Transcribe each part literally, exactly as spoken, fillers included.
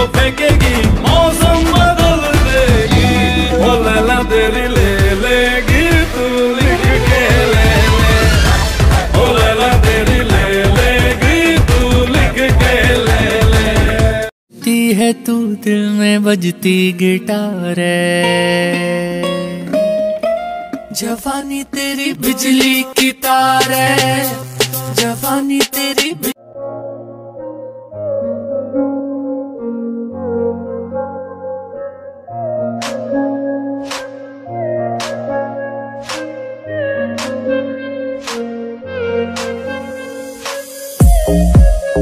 को फेंकेगी, मौसम बदल देगी, वो लैला तेरी ले लेगी, तू लिख के ले ले, वो लैला तेरी ले लेगी, तू लिख के ले ले। ती है तू दिल में बजती गिटार है, जवानी तेरी बिजली की तार है, जवानी तेरी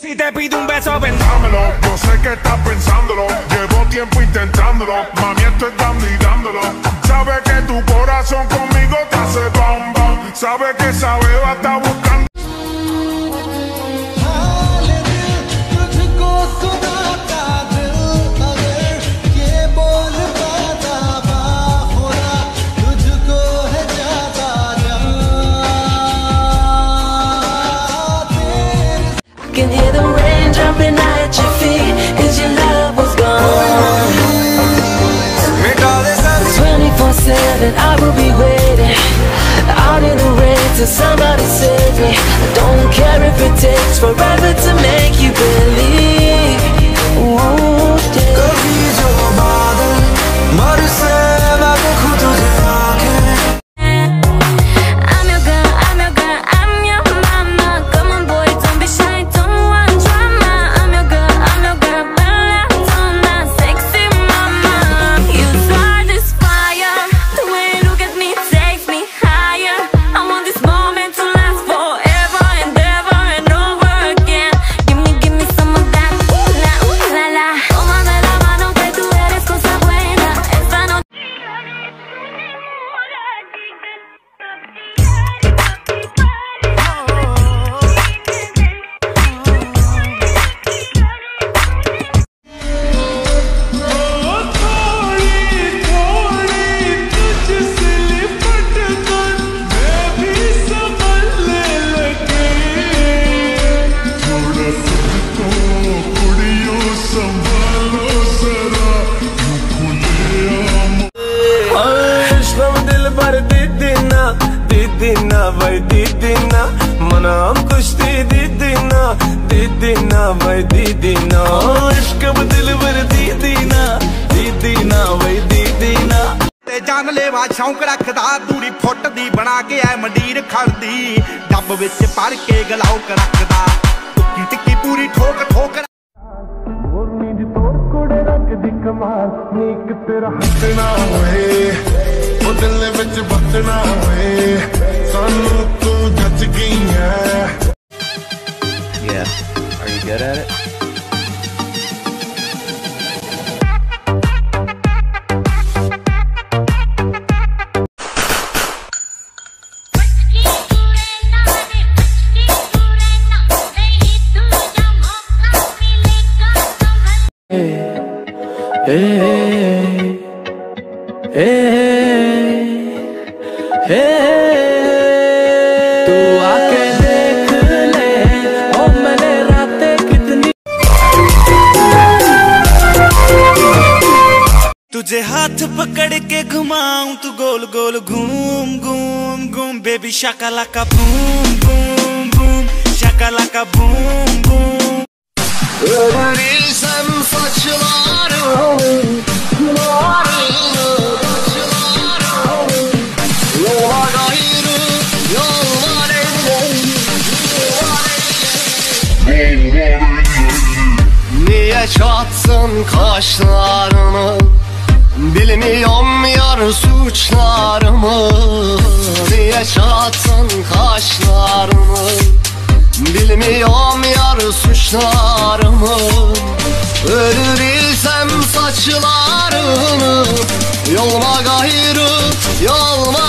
Si te pido un beso, dámelo. Yo sé que estás pensándolo, llevo tiempo intentándolo. Mami, estoy dando y dándolo. Sabe que tu corazón conmigo te hace bam bam. Sabe que esa beba está buscando. I will be waiting out in the rain till somebody save me. I don't care if it takes forever to make you believe. Ooh, yeah. Kabhi jo baadal mar se na dekhu tujhe aankhein. I'm your girl, I'm your girl, I'm your mama. Come on boy, don't be shy, don't want drama. I'm your girl, I'm your girl, bella donna, sexy mama. You are this fire. दीदी ना इश्क दिलवर दीदी ना, दीदी ना वही दीदी ना। ते जान लेवा शौक रखदा दूरी फुट दी बना के ऐ मंडीर खड़दी डब विच पर के गलाउक रखदा टिक्की टिक्की पूरी ठोक ठोक और नींद तोड़ कोड़े रख दी कमाल नीक तेरा हक ना होए ओ दिल विच बस ना होए सानू तू जच गई है। Good at it. Hey, hey, hey, hey, hey, hey. तुझे हाथ पकड़ के घुमाऊं तू गोल गोल घूम घूम घूम बेबी शाकालाका बूम बूम बूम शाकालाका boom boom sen saçlarım saçlarım yola gayrı yollar Göğe çatsın kaşlarını, bilmiyorum yar suçlarımı. Niye çatsın kaşlarını, bilmiyorum yar suçlarımı. Ölür ilsem saçlarını, yolma gayrı yolma.